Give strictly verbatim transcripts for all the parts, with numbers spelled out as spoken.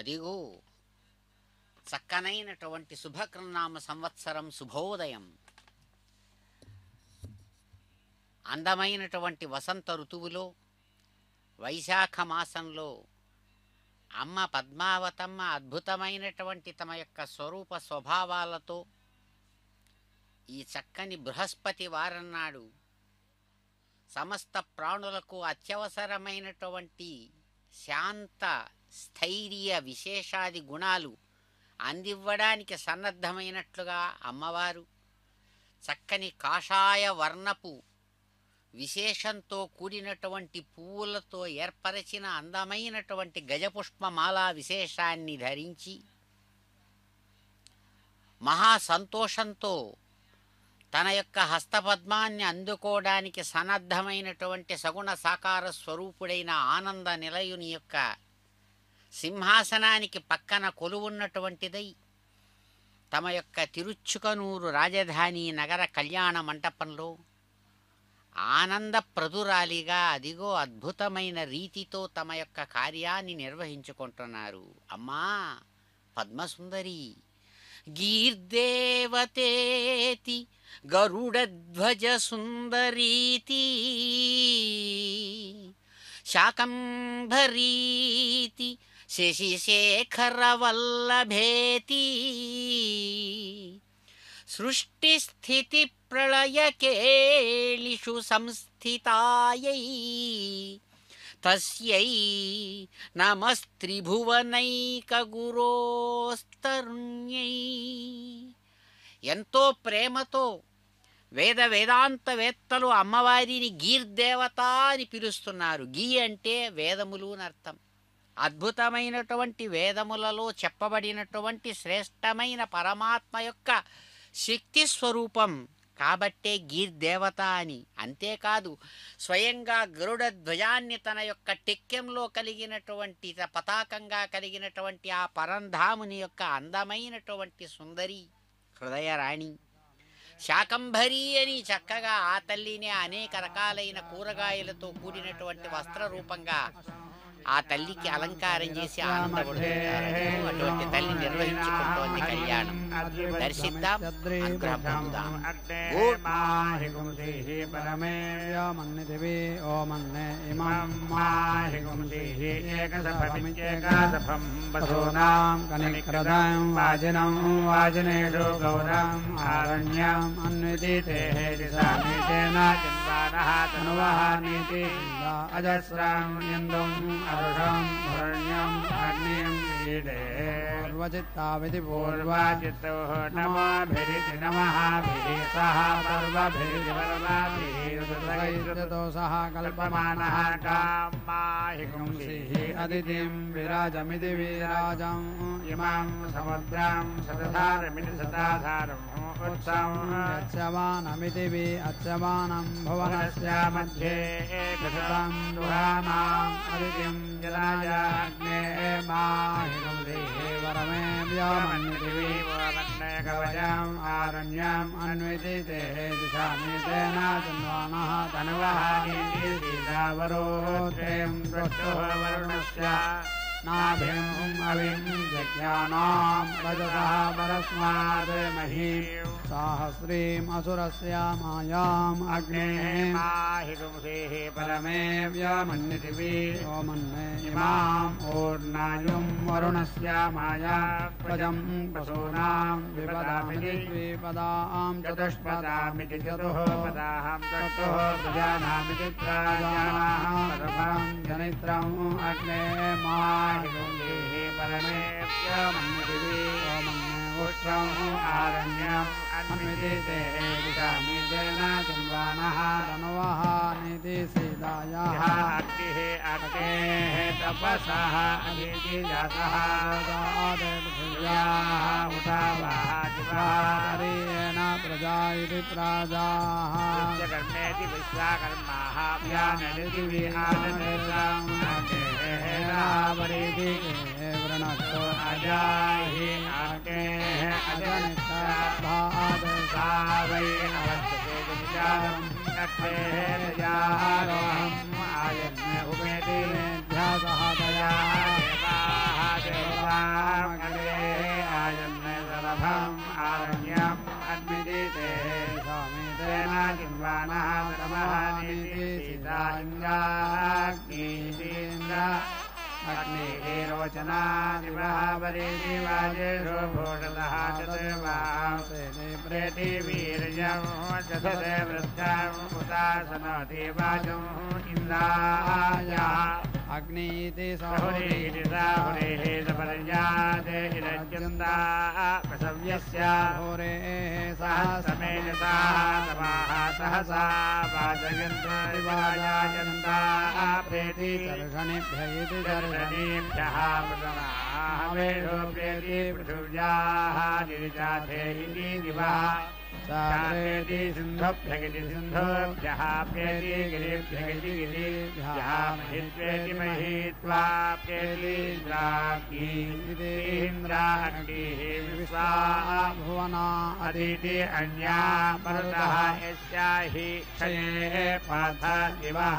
అదిగో చక్కనైనటువంటి శుభకృనామ సంవత్సరం శుభోదయం. అందమైనటువంటి వసంత ఋతువులో వైశాఖ మాసంలో అమ్మ పద్మావతమ్మ అద్భుతమైనటువంటి తమ యొక్క స్వరూప స్వభావాలతో ఈ చక్కని బృహస్పతి వారం నాడు సమస్త ప్రాణులకు అత్యవసరమైనటువంటి శాంత స్థైర్య విశేషాది గుణాలు అందివ్వడానికి సన్నద్ధమైనట్లుగా అమ్మవారు చక్కని కాషాయ వర్ణపు విశేషంతో కూడినటువంటి పూలతో ఏర్పరచిన అందమైనటువంటి గజపుష్పమాలా విశేషాన్ని ధరించి మహా సంతోషంతో తన యొక్క హస్తపద్మాన్ని అందుకోవడానికి సన్నద్ధమైనటువంటి సగుణ సాకార స్వరూపుడైన ఆనంద నిలయుని యొక్క సింహాసనానికి పక్కన కొలువున్నటువంటిదై తమ యొక్క తిరుచుకనూరు రాజధాని నగర కళ్యాణ మంటపంలో ఆనంద ప్రదురాలిగా అదిగో అద్భుతమైన రీతితో తమ యొక్క కార్యాన్ని నిర్వహించుకుంటున్నారు అమ్మా పద్మసుందరి. గీర్దేవతేతి గరుడధ్వజ సుందరీతి శాకంభరీతి శశిశేఖరవల్లభేతి సృష్టి స్థితి ప్రళయకేళిషు సంస్థితాయై తస్యై నమస్త్రిభువనైకగురోస్తరుణ్యై. ఎంతో ప్రేమతో వేద వేదాంతవేత్తలు అమ్మవారిని గీర్దేవత అని పిలుస్తున్నారు. గీ అంటే వేదములు అని అర్థం. అద్భుతమైనటువంటి వేదములలో చెప్పబడినటువంటి శ్రేష్టమైన పరమాత్మ యొక్క శక్తి స్వరూపం కాబట్టే గీర్దేవత అని. అంతేకాదు స్వయంగా గరుడ ధ్వజాన్ని తన యొక్క టెక్కెంలో కలిగినటువంటి పతాకంగా కలిగినటువంటి ఆ పరంధాముని యొక్క అందమైనటువంటి సుందరి హృదయరాణి శాకంభరీ అని చక్కగా ఆ తల్లిని అనేక రకాలైన కూరగాయలతో కూడినటువంటి వస్త్ర రూపంగా ఆ తల్లికి అలంకారం చేసి ఆనందపడుతున్నారు. అటువంటి తల్లి నిర్వహించుకుంటోంది కళ్యాణం. దర్శిద్దాం, అనుగ్రహం పొందుదాం. అజస్రాం అరుషం వర్ణ్యం అగ్నిం వీడే सर्वचित्ताविति पूर्वाचित्तो नमो भेरिति नमः भेरिसः सर्वभेरि सर्वभेरि सुतगैस्ततो सः कल्पमानः कामाहिकुंसिहि अदितिं विराजमिति विराजम् इमां समुद्रं सतधारमिति सताधारम् उत्सं यच्छमानमिति वि अच्छमानं भुवनस्य मध्ये एकसुतं दुहानाम् अदितिं जलायाग्ने माहिकुंसिहि वरमे व्योमन्ति वि वरन्ने कवयम् आरण्यम् अन्विति ते दिशामि तेनाजन्वानः तनुवः ीदावरोत्रयं प्रष्टो वरुणस्य नाभिम् अविं यज्ञानां रजसः परस्मात् महीम् साहस्रीम् असुरस्य मायाम् अग्नेः माहिगुंसेः परमे व्योमन्ति वि ओमन्ने इमाम् ओर्णायुम् वरुणस्य मायाम् प्रजम् पशूनां विपदामिति द्विपदां चतुष्पदामिति चतुःपदां चतुः प्रजानामिति त्रयाणां परमं जनित्रम् अग्नेः माहिगुंसेः परमे व्योमन्ति वि ओमन्ने उत्सवम् आरण्यम् अन्विते दिशामितेन जन्वानः तनुवः निति सीतायाः अग्निः अग्नेः तपसः अदिति जातः देवभूयाः उतावः जिवारेण प्रजायति प्राजाः विश्वकर्मेति विश्वाकर्माः व्यानदिति विहानदेशम् अग्नेः रावरेति व्रणक्तो अजाहि अग्नेः आजन्मे अग्निरोचना दिवावरिति वाजेशोभोषदः चतुर्वांसेने प्रेति वीर्यं चतुरे वृद्धं उतासनो देवाजं इन्द्राय अग्निति सहुरीति सहुरेः सपर्यादे इरज्यन्ता प्रसव्यस्य होरेः सहसमेनसा समाः सहसा वाजयन्ता वाजयन्ता प्रेति सर्षणिभ्यैति सर्षणिभ्यः प्रसनाः वेदो प्रेति पृथिव्याः निरिचाथे इति दिवा सारेति सिंधुभ्यगति सिंधुभ्यः प्रेति गिरिभ्यगति गिरिभ्यः महित्वेति महित्वा प्रेति इन्द्राग्निः विश्वा भुवना अदिति अन्या मरुतः यस्याहि क्षये पार्थिवः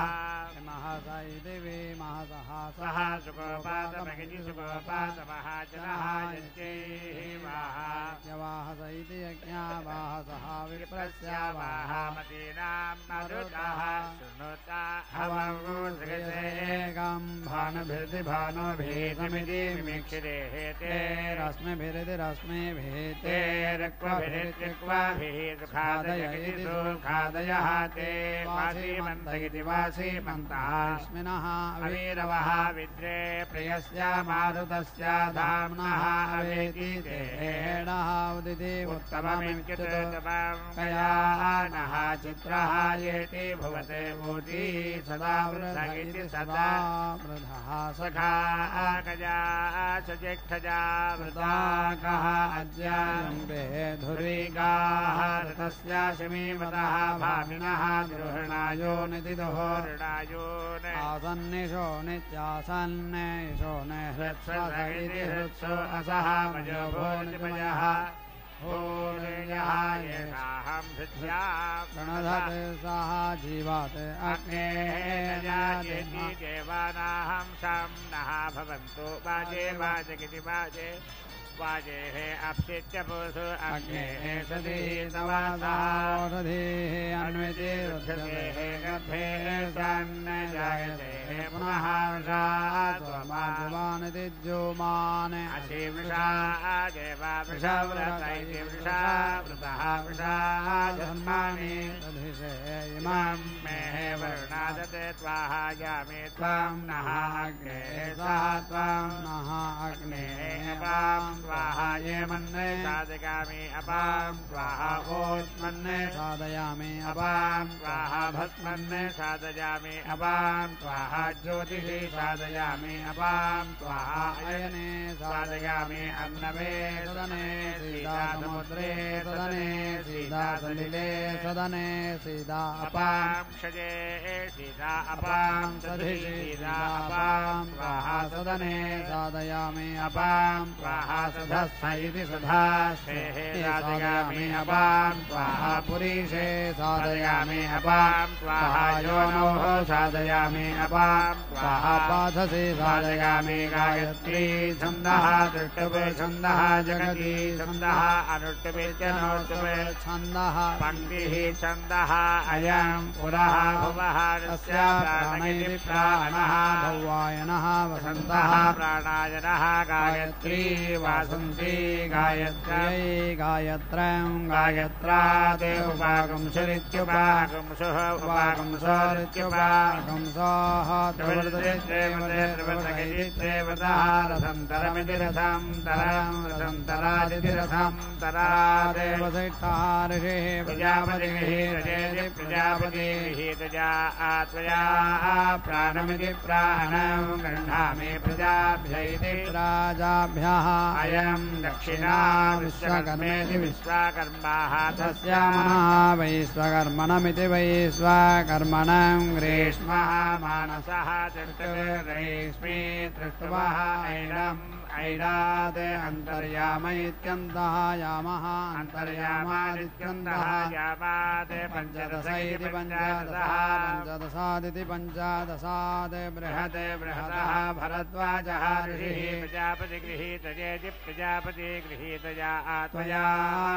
देवे महसः सः सुकोपादमगति सुकोपादमः जनः यज्ञैवाह यवाहस इति यज्ञावाहसः विप्रस्यावाह मदीनां मरुतः शृणुता हवमुसृजयेकं भानुभिरति भानुभिरमिति विमीक्षिरेः ते रश्मिभिरति रश्मिभिः ते रक्वभिरति रक्वभिः सुखादयति सुखादयः ते वासीमन्तगिति वासीमन्तः अस्मिनः अवीरवः विद्रे प्रियस्य मारुतस्य धाम्नः अवेति तेणः उदिति उत्तममित्युत्तमं कयानः चित्रः येति भुवते भूति सदा वृद्धगिति सदा वृद्धः सखा कजा सजेक्षजा वृताकः अज्याम्बे धुरिकाः रतस्य शमीमतः भामिनः द्रोहणायो नितिदोहृणायो आसन्निशो नित्यासन्निशो निहृत्सहिति हृत्सो असः मजो भोजमयः भोजयः येनाहं हृत्या प्रणधते सः जीवते अग्नेः जायति देवानाहं साम्नः भवन्तु वाजे वाजगिति वाजे वाजेः अप्सित्यपुषु अग्नेः सति तवासः ओषधेः अन्विते रुद्धेः गर्भे सन्न जायते साधयामि अपां स्वाहा ज्योतिषे साधयामि अपां स्वाहा अयने साधयामि अन्नमे सदने सीधा समुद्रे सदने सीधा सलिले सदने सीधा अपां क्षजे सीधा अपां सधि सीधा अपां स्वाहा सदने साधयामि अपां स्वाहा सधस्थयति सधास्थे साधयामि अपां स्वाहा पुरीषे साधयामि अपां स्वाहा योनौ साधयामि अपां स्वाहा पाथसे साधयामि गायत्री छन्दः दृष्टवे छन्दः जगति छन्दः अनुष्टवेत्यनोष्टवे छन्दः पण्डिः छन्दः अयम् उरः भवः रस्य प्राणैः प्राणः भवायनः वसन्तः प्राणायनः गायत्री वासन्ती गायत्र्यै गायत्रं गायत्रा देववागुंशरित्युवागुंशः वागुंश रथंतरमितिरथं तरं रथंतरादितिरथं तरादेवसेत्तारिषेः प्रजापतिः रजेति प्रजापतिः तजा त्वया प्राणमिति प्राणं गृह्णामि प्रजाभ्यैति राजाभ्यः अयं दक्षिणा विश्वकर्मेति विश्वाकर्माः तस्य मनः वैश्वकर्मणमिति वैश्वकर्म मनम् ग्रीष्मः मानसः तिष्ठते रेष्मी तिष्ठवः ऐनम् ऐरादे अंतर्यामैत्यन्तः यामः अंतर्यामादित्यन्तः यामादे पञ्चदशैति पञ्चदशः पञ्चदशादिति पञ्चदशादे बृहदे बृहदः भरद्वाजः ऋषिः प्रजापति गृहीतजेति प्रजापति गृहीतया त्वया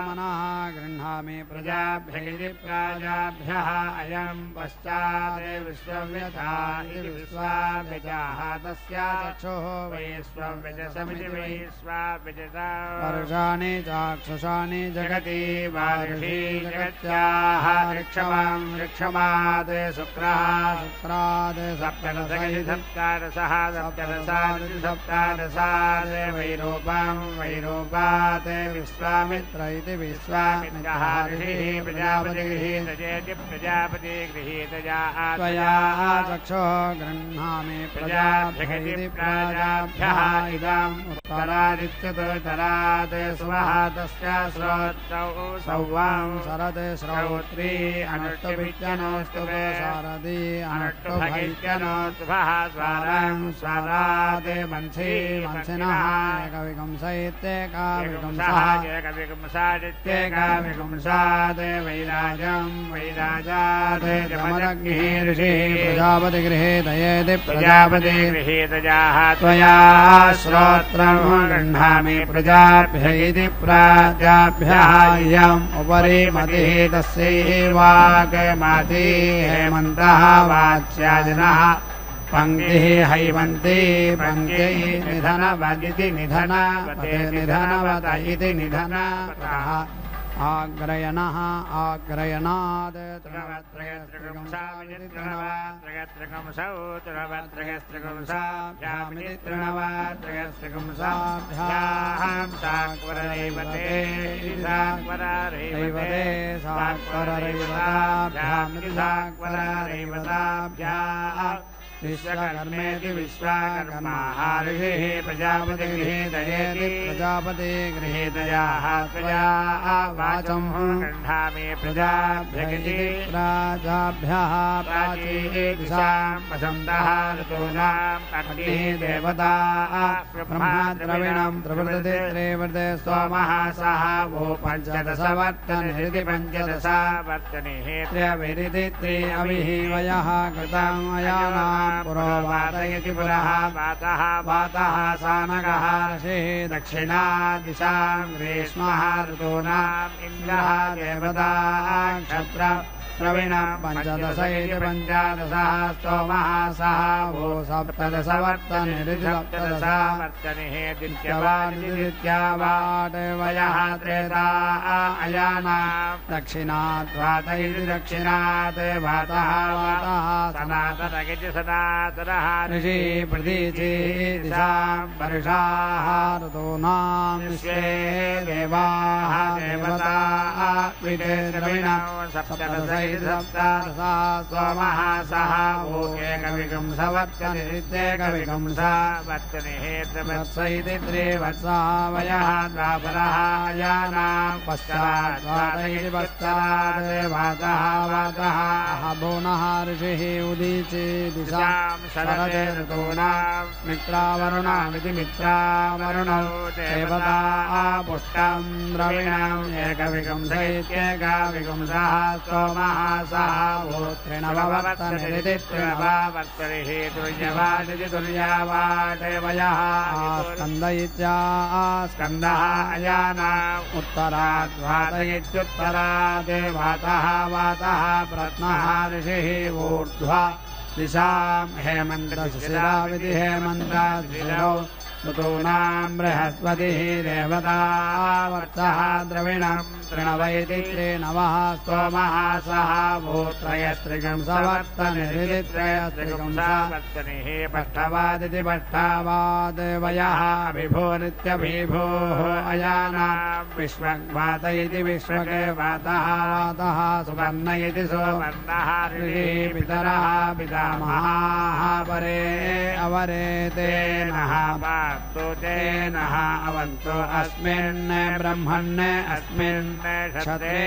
मनः गृह्णामि प्रजाभ्यैति प्राजाभ्यः अयं पश्चादे विश्वव्यथा इति विश्वाव्यजाः तस्य चक्षुः वैश्वव्यजस वर्षाणि चाक्षुषाणि जगति वार्षि जगत्याः ऋक्षमां ऋक्षमात् शुक्रः शुक्रात् सप्तरसैः सप्तारसः सप्तरसात् सप्तारसात् वैरूपं वैरूपात् विश्वामित्र इति विश्वामित्रः ऋषिः प्रजापतिः तजेति प्रजापतिः गृहीतया त्वया चक्षुः गृह्णामि प्रजाभ्यः प्राजाभ्यः इदम् उत्तरादित्यतो उत्तरात् स्वः तस्य श्रोत्रौ सौवां सरदे श्रोत्री अनुष्टुभित्यनोष्टुभे शारदी अनुष्टुभैत्यनोष्टुभः स्वारं स्वारादे वंशी वंशिनः एकविगुंसैत्येकविगुंसः एकविगुंसादित्येकविगुंसादे वैराजं वैराजादे गमदग्निः ऋषिः प्रजापतिगृहीतयेति प्रजापतिगृहीतयाः त्वया श्रोत्रं गृह्णामि प्रजाभ्य इति प्रजाभ्यः इयम् उपरि मतिः तस्यै वाक्मती हेमन्तः वाच्याजिनः पंक्तिः हैवन्ती पंक्तिः निधनवदिति निधनवते निधनवत इति निधनवतः आग्रयणः आग्रयणात् त्रिगुंसामित्रिगुंसामित्रिगुंसौ त्रिगुंसामित्रिगुंसामित्रिगुंसाभ्यां साक्वररेवते साक्वररेवते साक्वररेवताभ्यां साक्वररेवताभ्याः विश्वकर्मेति विश्वाकर्माः ऋषिः प्रजापति गृहीतयेति प्रजापति गृहीतयाः त्वया वाचं गृह्णामि प्रजाभ्यगिति प्राजाभ्यः प्राचीः दिशां वसन्तः ऋतूनाम् अग्निः देवताः ब्रह्मा द्रविणं त्रिवृते त्रिवृते सोमः सः वो पञ्चदश वर्तनिरिति पञ्चदश वर्तनिः त्र्यविरिति त्र्यविः वयः कृतं वयानाम् पुरो वातयति पुरः वातः वातः सानगः ऋषिः दक्षिणा दिशां ग्रीष्मः ऋतूनाम् इन्द्रः देवताः क्षत्रः प्रवीणा पंचदश इति पंचादश सोमः सः वो सप्तदश वर्तने सप्तदश वर्तने दित्यवादित्यवाद वयः त्रेता अयाना दक्षिणात् वात इति दक्षिणात् वातः वातः सनातनः इति सनातनः ऋषि प्रतीचि दिशा वर्षाः ऋतूनां विश्वे देवाः देवताः विदे प्रवीणा सप्तदश सप्तदश सोमः सः वो एकविंश वर्तने एकविंश वर्तने त्रिवत्स इति त्रिवत्स वयः द्वापरः यानां पश्चात् वात इति पश्चात् वातः वातः भुवनः ऋषिः उदीचे दिशां शरदे ऋतूनां मित्रावरुणामिति मित्रावरुणौ देवता पुष्टां द्रविणां एकविंश इत्येकविंशः सोमः सः वो त्रिनववर्तने त्रिनववर्तने तुर्यवादिति तुर्यावाटे वयः स्कन्द इत्यास्कन्दः अयानाम् उत्तरात् वात इत्युत्तरात् वातः वातः प्रत्नः ऋषिः ऊर्ध्वा दिशां हेमन्तशिराविति हेमन्तशिरौ ऋतूनां बृहस्पतिः देवता वर्षः द्रविणम् त्रिणव इति त्रिनवः सोमः सः भूत्रयस्त्रिकंसवर्तने ऋदित्रयस्त्रिकंसवर्तने पष्ठवादिति पष्ठवाद वयः विभोरित्यभिभोः अयानां विश्वग्वात इति विश्वग्वातः वातः सुवर्ण इति सुवर्णः ऋषिः पितरः पितामहाः परे अवरे ते नः तो तेनः अवन्तो अस्मिन् ब्रह्मन् अस्मिन् क्षत्रे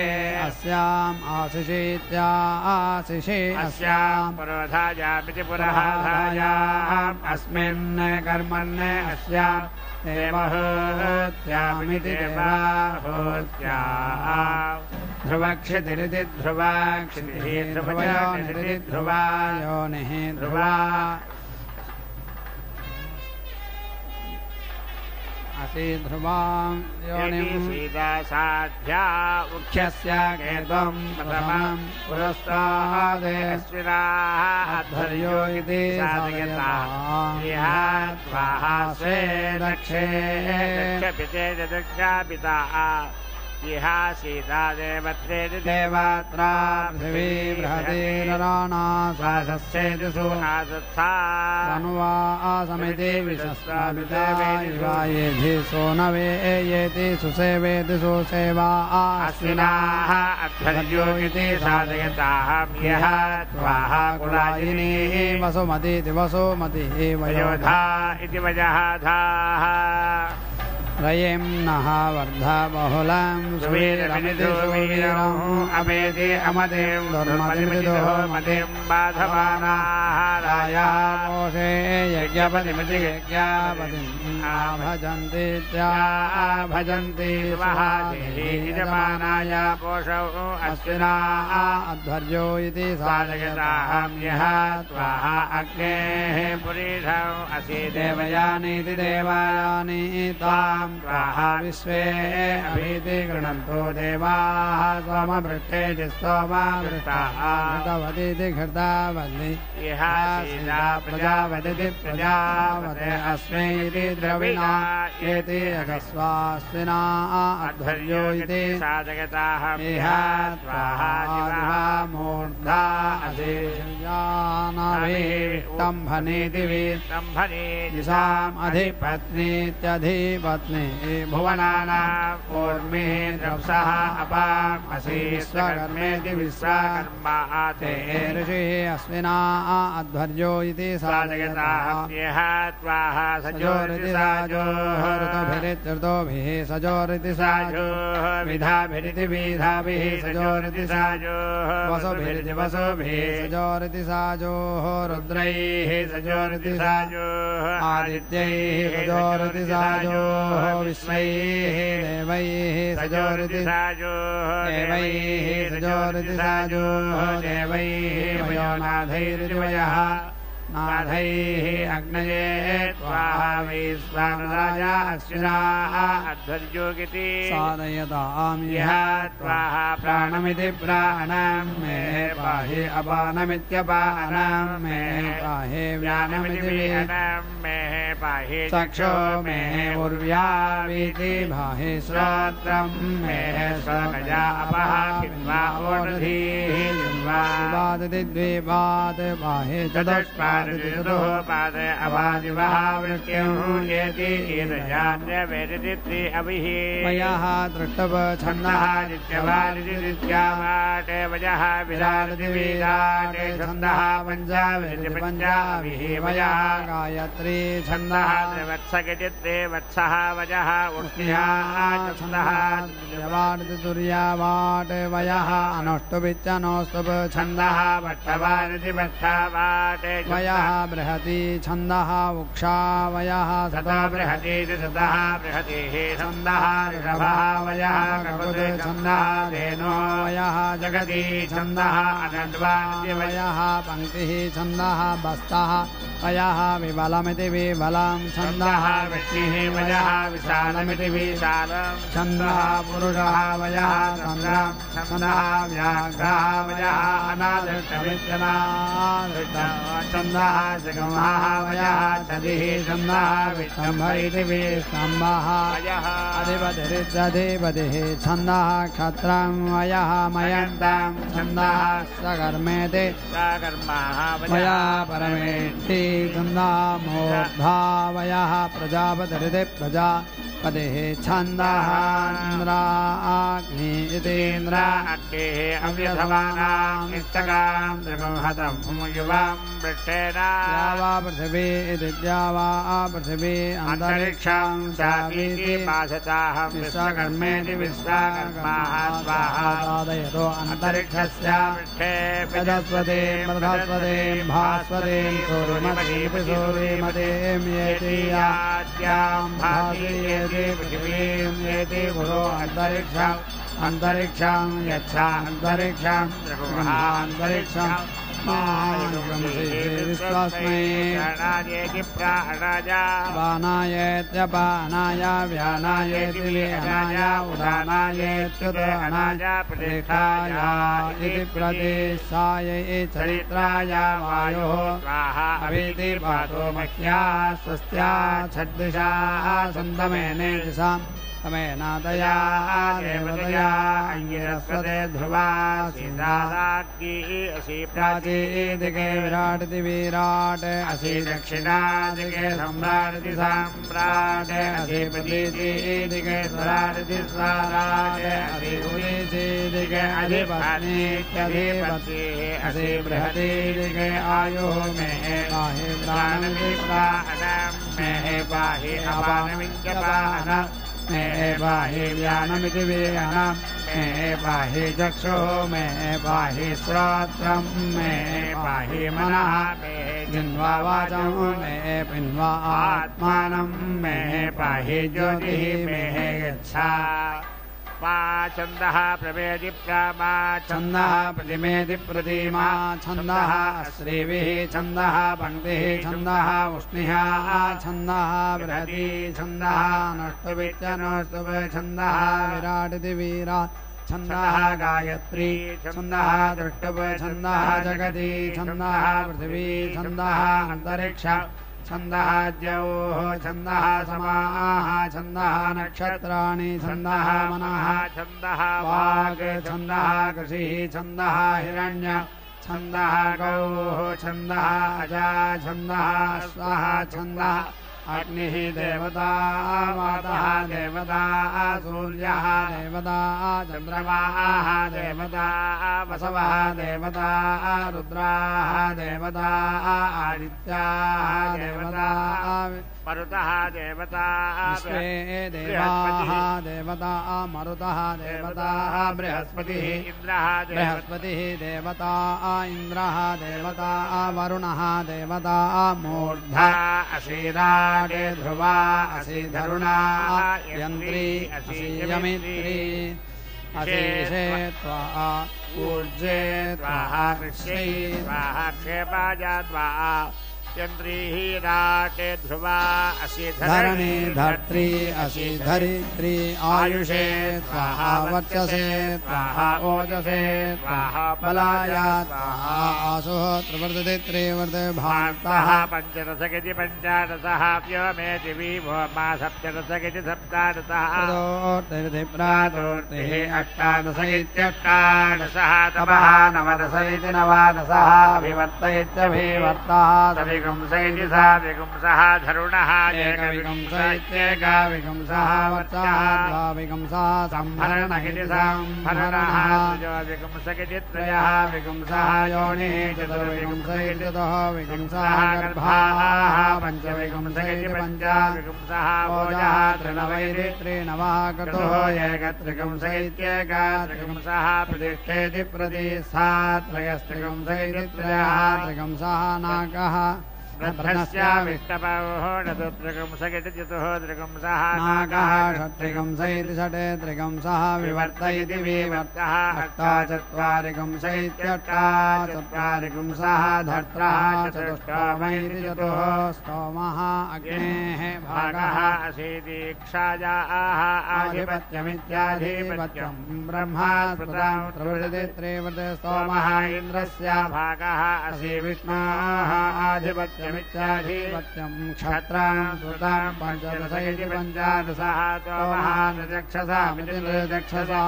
अस्याम् आशिषीत्या आशिषे अस्याम् पुरोधायामिति पुरोधायाम् अस्मिन् कर्मन् अस्याम् देवहत्यामिति देवहत्याम् ध्रुवक्षितिरिति ध्रुवक्षितिः ध्रुवयोनिरिति ध्रुवयोनिः ध्रुवा ध्रुवां योनिदाध्या मुख्यस्य केतुं प्रथमं पुरस्तादेश्विराध्वर्यो इति स्वे दक्षे दक्षपिते दक्षापिता यहा सीता देवत्रेति देवत्रा पृथिवी बृहते नराणा स्वासस्येति सुनासत्सा तनुवा आसमिति विशस्तामिते विश्वायेति सोनवे एयेति सुसेवेति सुसेवा आश्विनाः अध्वर्यो इति साधयताहं यः त्वाः कुलायिनी वसुमतीति वसुमतिः वयोधा इति वजधाः रयिं नः वर्धा बहुलं सुवीरमिति सुवीरं अमेति अमतिं दुर्मतिमिति दुर्मतिं बाधवानाः रायामोषे यज्ञपतिमिति यज्ञपतिं आभजन्ति त्याभजन्ति वहादिहि यजमानाय पोषौ अस्विना अध्वर्यो इति साधयताहं यः त्वाः अग्नेः पुरीषौ असि देवयानीति देवयानी ताम् विश्वे अभीति गृणन्तो देवाः सोमभृष्टे सोमभृष्टाः घृतवदिति घृतावति इह सीता प्रजावदिति प्रजावते अस्मै इति द्रविणा एति अगस्वास्विना अध्वर्यो इति सा जगताः इह त्वाः मूर्धा असि विष्टम्भनेति विष्टम्भने दिशाम् अधिपत्नीत्यधिपत्नी भुवनानां कूर्मे द्रवसः अपाम् असि विश्वकर्मेति विश्वकर्मा ते ऋषिः अस्मिन् अध्वर्यो इति सा जगताः यः त्वाः सजोरिति सजोः ऋतोभिरित्यर्तोभिः सजोरिति सजोः विधाभिरिति विधाभिः सजोरिति सजोः वसुभिरिति वसुभिः सजोरिति सजोः रुद्रैः सजोरिति सजोः आदित्यैः सजोरिति सजोः विश्वैः देवैः सजोरिति सजोः देवैः सजोरिति सजोः देवैः वयोनाथैर्वयः नाथैः अग्नये स्वाहा विश्वामराजा अश्विनाः अध्वर्योगिति साधयताम् इह स्वाहा प्राणमिति प्राणं मे पाहि अपानमित्यपानं मे पाहि व्यानमिति व्यानं मे पाहि चक्षो मे उर्व्यामिति पाहि श्रोत्रं मे श्रवणा अपहां वा ओषधीः वा वादति द्विवाद पाहि तदष्टा पादे अवादिवावृत्येति अभिहि मयः दृष्टवच्छन्दः नित्यवादिदित्यावाटे वजः विराजति वीराटे छन्दः पञ्चाविरति पञ्चाभिः मयः गायत्री छन्दः वत्सगचित्रे वत्सः वजः उष्णिः छन्दः वाटे वयः अनुष्टुभिच्चनोस्तुभ छन्दः वट्टवादिति वट्टवाटे वयः बृहति छन्दः उक्षा वयः सदा बृहति सदा बृहति छन्दः ऋषभः वयः गरुडे छन्दः धेनो वयः जगति छन्दः अनद्वान्ति वयः पङ्क्तिः छन्दः बस्तः वयः विबलमिति विबलं छन्दः विष्णिः वयः विशालमिति विशालं छन्दः पुरुषः वयः चन्द्रं छन्दः व्याघ्रः वयः अनादृष्टमित्यनादृष्टं छन्दः जगमः वयः चदिः छन्दः विष्णम्भरिति विष्णम्भः अधिपतिरित्यधिपतिः छन्दः क्षत्रं वयः मयन्तं छन्दः सकर्मेति सकर्मः वयः परमेति छन्दः मूर्धा वयः प्रजापतिरिति प्रजा पदेः छन्दः इन्द्राग्निरितेन्द्रा अग्नेः अव्यधमानां निष्टकां द्रवहतं युवां पृष्ठेन द्यावा पृथिवी इति द्यावा पृथिवी अन्तरिक्षं चापीति पाशचाहं विश्वकर्मेति विश्वकर्माः स्वाहा दादयतो अन्तरिक्षस्य पृष्ठे प्रजास्पतिं प्रधास्पतिं भास्पतिं सूर्यमतीं सूर्यमतीं येति यात्यां भासि पृथिवीं येति गुरो अन्तरिक्षम् अन्तरिक्षं यच्छा अन्तरिक्षं अन्तरिक्षं प्राणायेत्यपानाय व्यानायेति लेहनाय उदानायेत्युदहनाय प्रतिष्ठाय इति प्रदेशाय चरित्राय वायोः अभीति पातो मह्याः स्वस्त्या षड्दिशाः सन्दमेने दिशाम् अमेनादया देवदया अंगिरस्वते ध्रुवा सीतादाकी असि प्राची दिगे विराट दिविराट असि दक्षिणा दिगे सम्राट दिसम्राट असि प्रतीति दिगे स्वराट दिस्वराट असि उरीची दिगे अधिपत्नी अधिपति असि बृहति दिगे आयुः मे पाहि प्राणमिति प्राणं मे पाहि अपानमिति अपानम् मे पाहि व्यानमिति व्यानं मे पाहि चक्षुः मे पाहि श्रोत्रं मे पाहि मनः मे जिह्वा वाचं मे पिन्वा आत्मानं मे पाहि ज्योतिः मे यच्छा पा छन्दः प्रवेदि प्रमा छन्दः प्रतिमेति प्रतिमा छन्दः श्रीभिः छन्दः पङ्क्तिः छन्दः उष्णिः छन्दः बृहती छन्दः नष्टुभिच्चनष्टुभ छन्दः विराटिति वीराट् छन्दः गायत्री छन्दः दृष्टुभ छन्दः जगति छन्दः पृथिवी छन्दः अन्तरिक्षः छन्दः द्यौः छन्दः समाः छन्दः नक्षत्राणि छन्दः मनः छन्दः वाक् छन्दः कृषिः छन्दः हिरण्यः छन्दः गौः छन्दः अजा छन्दः स्वः छन्दः अग्निः देवता माता देवता सूर्यः देवता चन्द्रमाः देवता वसवः देवता रुद्राः देवता आदित्याः देवता मरुतः देवता विश्वे देवाः देवता मरुतः देवता बृहस्पतिः इन्द्रः बृहस्पतिः देवता इन्द्रः देवता वरुणः देवता मूर्धा अशीरा ध्रुवा असि धरुणा यन्त्री असि यमित्री अशेषे त्वा ऊर्जे त्वा कृष्णे त्वा क्षेपाय त्वा चंद्री राटे ध्रुवा असि धरणी धर्त्री असि धरित्री आयुषे स्वाहा वर्चसे स्वाहा ओजसे स्वाहा बलाया स्वाहा आसुः त्रिवर्धते त्रिवर्धते भान्तः पंचरसगति पंचादशः व्योमेति विभो मा सप्तरसगति सप्तादशः तदोर्ते प्रातोर्ते अष्टादशगत्यष्टादशः तपः नवदशगति नवादशः विवर्तयत्यभिवर्तः सविगुंसयति सविगुंसः धरुणः एकविगुंसयत्येका विगुंसः वर्तः द्वाविगुंसः संभरणगति संभरणः त्रिजोविगुंसगति त्रयः विगुंसः योनिः चतुर्विगुंसयति चतुः विगुंसः गर्भाः पंचविगुंसयति पञ्चः विगुंसः ओजः त्रिनवैति त्रिनवः कतुः एकत्रिगुंसयत्येका त्रिगुंसः प्रतिष्ठेति प्रतिष्ठा त्रयस्त्रिगुंसयति त्रयः त्रिगुंसः नाकः नत्रस्या विष्टपावो नतुत्रिगुंसगति चतुः त्रिगुंसः नागः षट्त्रिगुंसैति षटे त्रिगुंसः विवर्तयति विवर्तः अष्टा चत्वारिगुंसैत्यष्टा चत्वारिगुंसः धर्त्रः चतुष्टोमैति चतुः स्तोमः अग्नेः भागः अशीदीक्षायाः आधिपत्यमित्याधिपत्यं ब्रह्मा स्मृतां त्रिवृते त्रिवृते स्तोमः इन्द्रस्य भागः असि विष्णाः आधिपत्यम् मित्याधिपत्यं क्षत्रां सुतां पंचदशयति पंचादशः तोमः नृचक्षसा मितिनृचक्षसा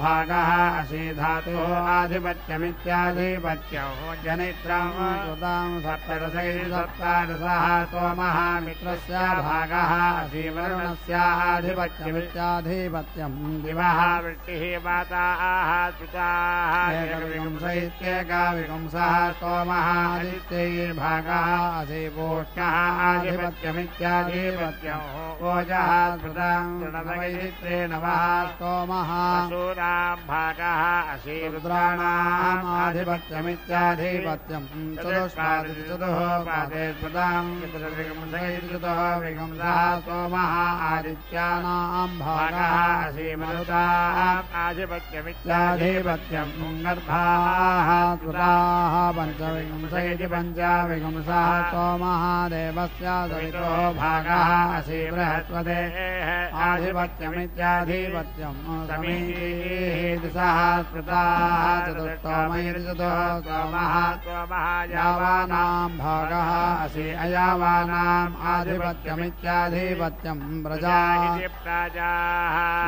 भागः असि धातुः आधिपत्यमित्याधिपत्यं जनित्रां सुतां सप्तदशयति सप्तादशः तोमः मित्रस्य भागः असि वरुणस्य आधिपत्यमित्याधिपत्यं दिवः वृष्टिः वाताः सुताः एकविंशैत्येका विपुंसः तोमः आदित्यैर्भागः असि पूष्णः आधिपत्यमित्याधिपत्यं ओजः स्मृतां त्रिनवः स्तोमः भागः असि रुद्राणाम् आधिपत्यमित्याधिपत्यं चतुष्पादिति चतुः पादे स्मृतां चतुर्विगुंसैर्चतुः विगुंसः स्तोमः आदित्यानां भागः असि मरुताम् आधिपत्यमित्याधिपत्यं गर्भाः स्मृताः पञ्चविगुंसैति पञ्चविगुंसः स्तोमः देवस्य सवितुः भागः असि बृहस्पतेः आधिपत्यमित्याधिपत्यं समीः दिशः स्मृताः चतुष्टोमैर्चतुः स्तोमः स्तोमः यावानां भागः असि अयावानाम् आधिपत्यमित्याधिपत्यं प्रजाः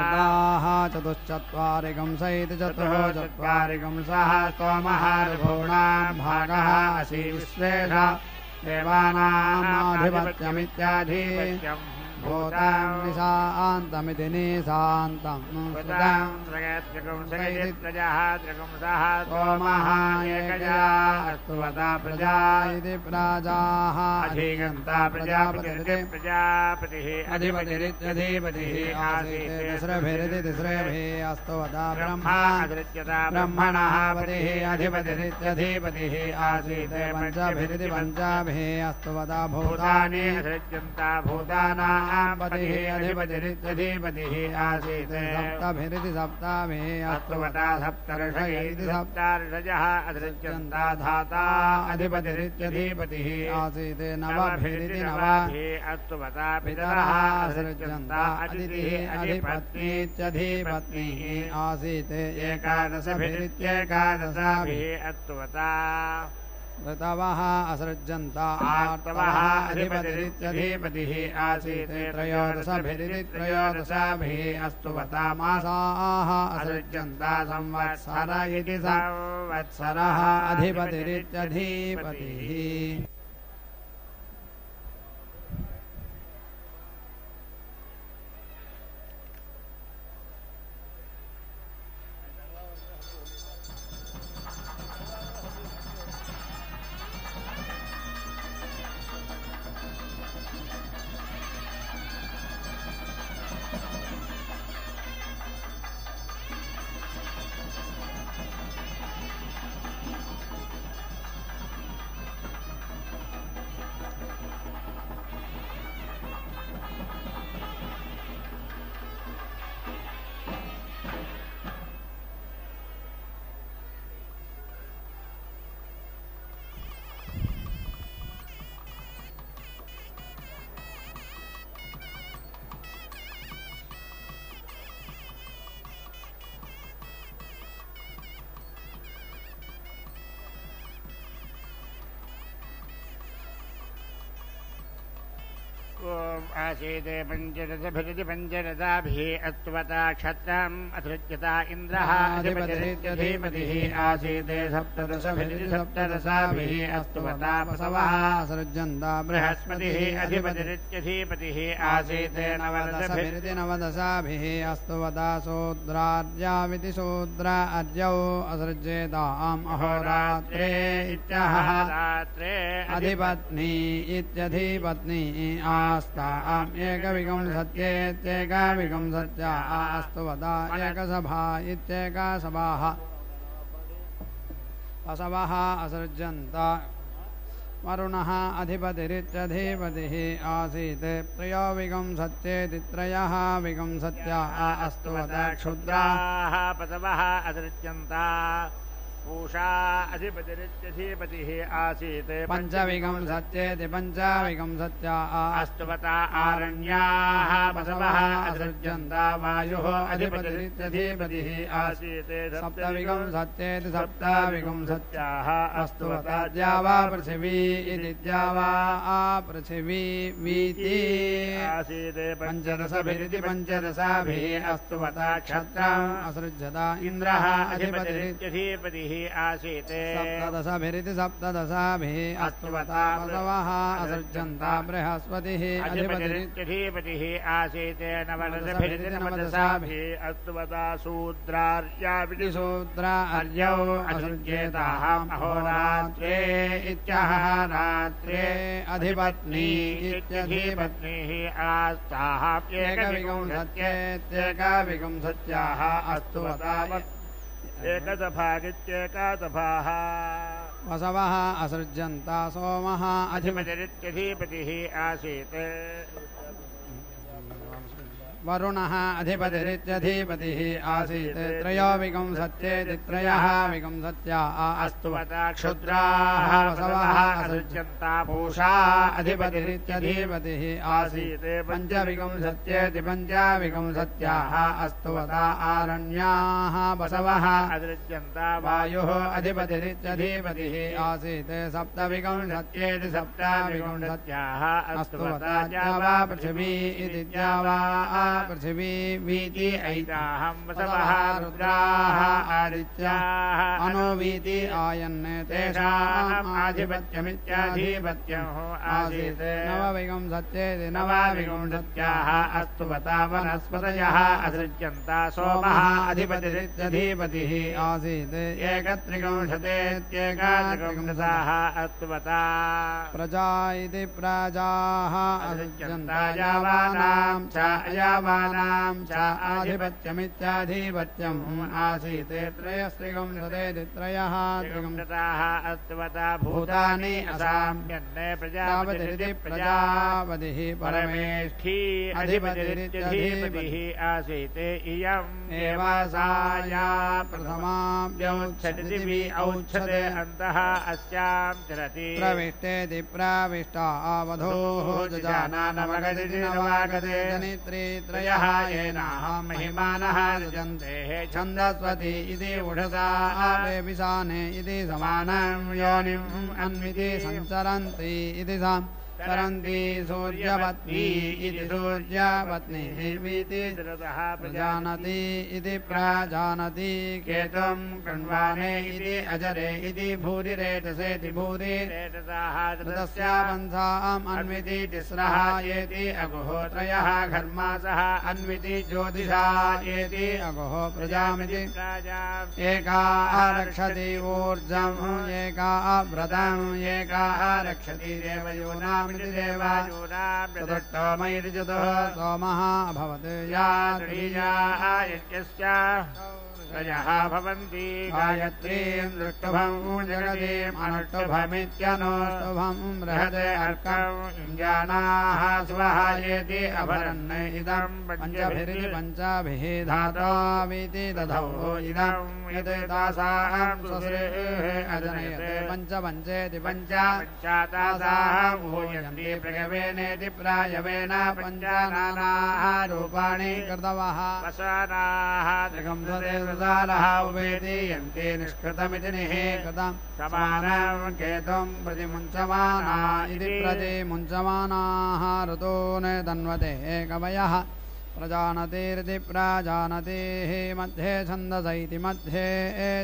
प्रजाः चतुश्चत्वारिगुंसैति चतुः चत्वारिगुंसः स्तोमः ऋभूणां भागः असि विश्वेश देवानामाधिपत्यमित्याधिपत्यम् भूतां निशान्तमिति निशान्तं सुतां त्रयस्त्रिगुंसैति त्रयः त्रिगुंसः स्तोमः एकजा अस्तुवता प्रजा इति प्रजाः अधिगन्ता प्रजापतिरिति प्रजापतिः अधिपतिरित्यधिपतिः आसीत् तिस्रभिरिति तिस्रभिः अस्तुवता ब्रह्मा अतिरिच्यता ब्रह्मणः पतिः अधिपतिरित्यधिपतिः आसीत् पञ्चभिरिति पञ्चभिः अस्तुवता भूतानि अतिरिच्यन्ता भूताना पतिः अधिपतिरित्यधिपतिः आसीत् सप्तभिरिति सप्ताभिः अस्तुवता सप्तर्षयैति सप्तार्षजः अतिरिच्यन्ता धाता अधिपतिरित्यधिपतिः आसीत् नवभिरिति नवभिः अस्तुवता पितरः अतिरिच्यन्ता अतिथिः अधिपत्नीत्यधिपत्नीः आसीत् एकादशभिरित्येकादशभिः अस्तुवता ऋतवः असृज्यन्ता आर्तवः अधिपतिरित्यधिपतिः आसीत् त्रयोदशभिरित्यत्रयोदशभिः अस्तुवता मासाः असृज्यन्ता संवत्सर इति संवत्सरः अधिपतिरित्यधिपतिः आसीदे पंचरसभृति पंचरसाभि अत्वता क्षत्रम् अधृत्यता इन्द्रः अधिपतिरित्यधिपतिः आसीदे सप्तरसभृति सप्तरसाभिः अत्वता पसवः सृजन्ता बृहस्पतिः अधिपतिरित्यधिपतिः आसीदे नवदसभृति नवदसाभिः अत्वता शूद्रार्याविति शूद्रा अर्यौ असृज्येताम् अहोरात्रे इत्यः रात्रे अधिपत्नी इत्यधिपत्नी आस्ताम् एकविकं सत्येत्येकविकं सत्या आस्तुवदा एकसभा इत्येकसभाः असवः असृजन्ता वरुणः अधिपतिरित्यधिपतिः आसीत् त्रयो विगं सत्येति त्रयः विगं सत्या आस्तुवदा क्षुद्राः पतवः असृजन्ता पूषा अधिपतिरित्यधिपतिः आसीत् पञ्चविगं सत्येति पञ्चविगं सत्या आस्तुवता आरण्याः पशवः असृज्यन्ता वायुः अधिपतिरित्यधिपतिः आसीत् सप्तविगं सत्येति सप्तविगं सत्याः अस्तुवता द्यावा पृथिवी इति द्यावा पृथिवी वीति आसीत् पञ्चदशभिरिति पञ्चदशाभिः अस्तुवता क्षत्रम् असृज्यता इन्द्रः अधिपतिरित्यधिपतिः आसीते सप्तदशभिरिति सप्तदशाभिः अस्तुवता पसवः असृज्यन्ता बृहस्पतिः अधिपतिरित्यधिपतिः आसीते नवदशभिरिति नवदशाभिः अस्तुवता शूद्रार्याविति शूद्रा अर्यौ असृज्येताम् अहोरात्रे इत्यः रात्रे अधिपत्नी इत्यधिपत्नीः आस्ताम् एकविगं सत्येत्येकविगं सत्याः अस्तुवता एकसभागित्येकसभाः वसवः असृजन्ता सोमः अधिपतिरित्यधिपतिः आसीत् वरुणः अधिपतिरित्यधिपतिः आसीत् त्रयोविगं सत्येति त्रयः विगं सत्या अस्तुवता क्षुद्राः वसवः असृजन्ता पूषा अधिपतिरित्यधिपतिः आसीत् पञ्चविगं सत्येति पञ्चविगं सत्याः अस्तुवता आरण्याः वसवः असृजन्ता वायुः अधिपतिरित्यधिपतिः आसीत् सप्तविगं सत्येति सप्तविगं सत्याः अस्तुवता द्यावा पृथिवी इति द्यावा पृथिवी वीति ऐताहं वसवः रुद्राः आदित्याः अनुवीति आयन्ने तेषाम् आधिपत्यमित्याधिपत्यम् आसीत् नवविगं सत्येति नवविगं सत्याः अस्तुवता वनस्पतयः असृज्यन्ता सोमः अधिपतिरित्यधिपतिः आसीत् एकत्रिकंशतेत्येकत्रिकंशाः अस्तुवता प्रजा इति प्रजाः असृज्यन्ता यावानां च यावानां च आधिपत्यमित्याधिपत्यम् आसीत् त्रयस्त्रिकंशतेति त्रयः त्रिकंशताः अस्तुवता भूतानि असाम्यन्ने प्रजापतिरिति प्रजापतिः परमेष्ठी अधिपतिरित्यधिपतिः आसीत् इयम् एव सा या प्रथमा व्यौच्छदिति औच्छते अन्तः अस्यां चरति प्रविष्टेति प्रविष्टा आवधोः जानानमगदिति नवागते जनित्री त्रयः येनाः महिमानः सृजन्ते छन्दस्वति इति उषसा आवेपिसाने इति समानं योनिम् अन्विति सञ्चरन्ति इति सा तरन्ति सूर्यपत्नी इति सूर्यपत्नी वीति जरतः प्रजानति इति प्रजानति केतुं कण्वाने इति अजरे इति भूरिरेतसेति भूरिरेतसाः ऋतस्या वंसाम् अन्विति तिस्रः येति अगुः त्रयः घर्मासः अन्विति ज्योतिषा येति अगुः प्रजामिति एका रक्षति ऊर्जम् एका व्रतम् एका रक्षति देवयोनाम् चतुष्टोमैर्चतुः सोमः अभवत् या तृतीयाः यज्ञस्य त्रयः भवन्ति गायत्रीं दृष्टुभं जगदीम् अनष्टुभमित्यनोष्टुभं बृहदे अर्कम् इन्द्राणाः स्वः येति अभरन् इदं पञ्चभिः पञ्चाभिः धाताविति दधौ इदं यत् तासां स्वसेः अजनयते पञ्च पञ्चेति पञ्च तासां भूयन्ति प्रगवेनेति प्रायवेन पञ्चानाः रूपाणि कृतवः वसानाः त्रिकंशते प्रदानः उपेति यन्ते निष्कृतमिति निहेकतां समानं केतुं प्रति मुञ्चमाना इति प्रति मुञ्चमानाः ऋतून् तन्वते कवयः प्रजानतिरिति प्रजानतेः मध्ये छन्दसा इति मध्ये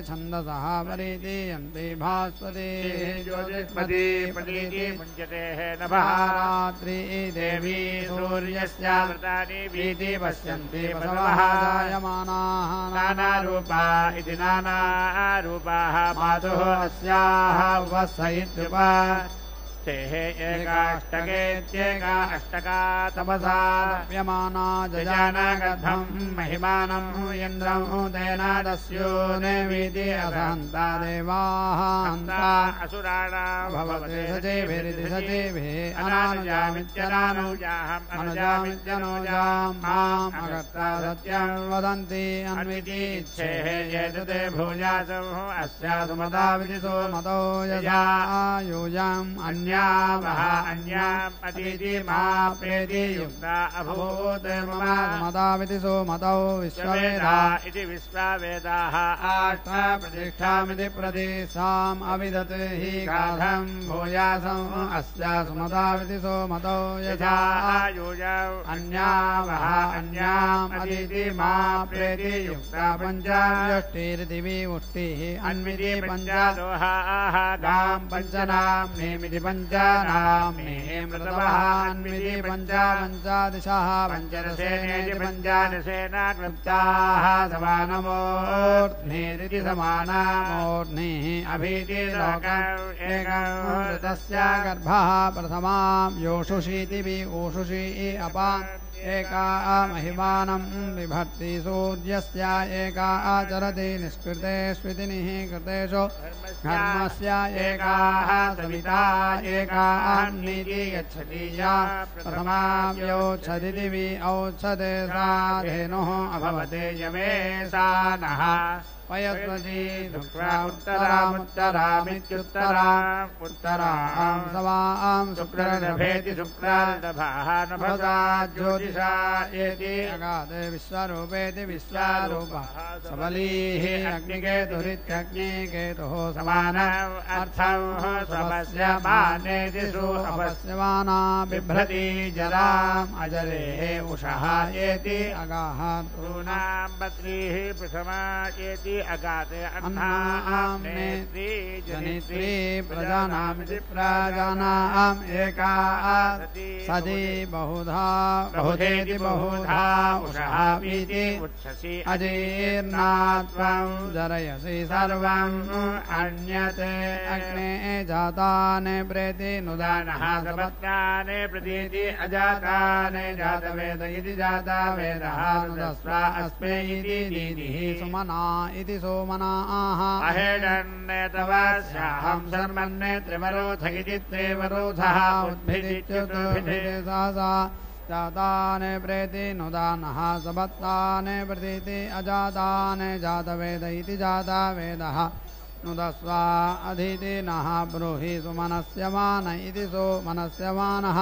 छन्दसः परितीयन्ते भास्वतेः ज्योतिष्मती प्रतीति मुञ्चते नभः रात्रि देवी सूर्यस्य व्रतानि भीति पश्यन्ति बसवः जायमानाः नानारूपा इति नानारूपाः मातुः अस्याः उपस्थयित्युपा तेहे एकाष्टके त्येका अष्टका तपसा तप्यमाना जजाना गद्धं महिमानं यन्द्रं तेना दस्योने वीति असहन्ता देवाः हन्ता असुराणां भवते सचेभिरिति सचेभिः अनानुजामित्यनानुजाहम् अनुजामित्यनोजां माम् अगत्ता सत्यं वदन्ति अन्विति इच्छेः एतते भूयासौ अस्या सुमता विति सुमतो यया आयुजाम् अन्य अभूतमदाविति सोमतौ विश्ववेदा इति विश्ववेदाः आष्टा प्रतिष्ठामिति प्रदेशाम् अविदते हि गाधं भूयासम् अस्या सुमदाविति सोमतौ यथा अन्यावः अन्याम् अदिति मा प्रेति युक्ता पञ्चाव्यष्टिरिति विमुष्टिः अन्विति पञ्चादोहाः गां पञ्चनाम्निमिति पञ्चानाम्निमृतवान्मिति पञ्चा पञ्चादशः पञ्चरसेनेति पञ्चादशेनाकृप्ताः समानमोर्ध्निरिति समानामोर्ध्निः अभीति लोकमृतस्य गर्भः प्रथमां योषुषीति वि ओषुषी अपा एका महिमानं विभर्ति सूर्यस्य एका आचरति निष्कृतेष्वितिनिः कृतेषु धर्मस्य एका सविता एका नीति गच्छति या प्रथमा योच्छति दिवि औच्छते सा धेनुः अभवते यमे सा नः पयस्वती शुक्रा उत्तरामुत्तरामित्युत्तराम् उत्तरां सवां शुक्रलभेति शुक्रालभः नभसा ज्योतिषा एति अगाधे विश्वरूपेति विश्वारूपः सबलीः अग्निकेतुरित्यग्निकेतुः समानः अर्थं स्वस्य मानेति सुपस्यमाना बिभ्रति जराम् अजलेः उषः एति अगाः तूनां पत्रीः प्रथमा एति अगाते अन्नाम् नेत्री जनित्री प्रजानामिति प्रजानाम् एका सति बहुधा बहुधेति बहुधा उषः इति उच्छसि अजीर्णात्वं जरयसि सर्वम् अन्यते अग्ने जाताने प्रेति नुदानः समत्याने प्रतीति अजाताने जातवेद इति जाता वेदः नुदस्वा अस्मै इति दीदिः सुमना इति सोमनाः अहेडन्ने तवस्याहं सर्वन्ने त्रिवरोध इति त्रिवरोधः उद्भिदित्युद्भिदेसासा जाताने प्रेति नुदानः सबत्ताने प्रतीति अजाताने जातवेद इति जाता वेदः नुदस्वा अधीति नः ब्रूहि सुमनस्यमान इति सोमनस्यमानः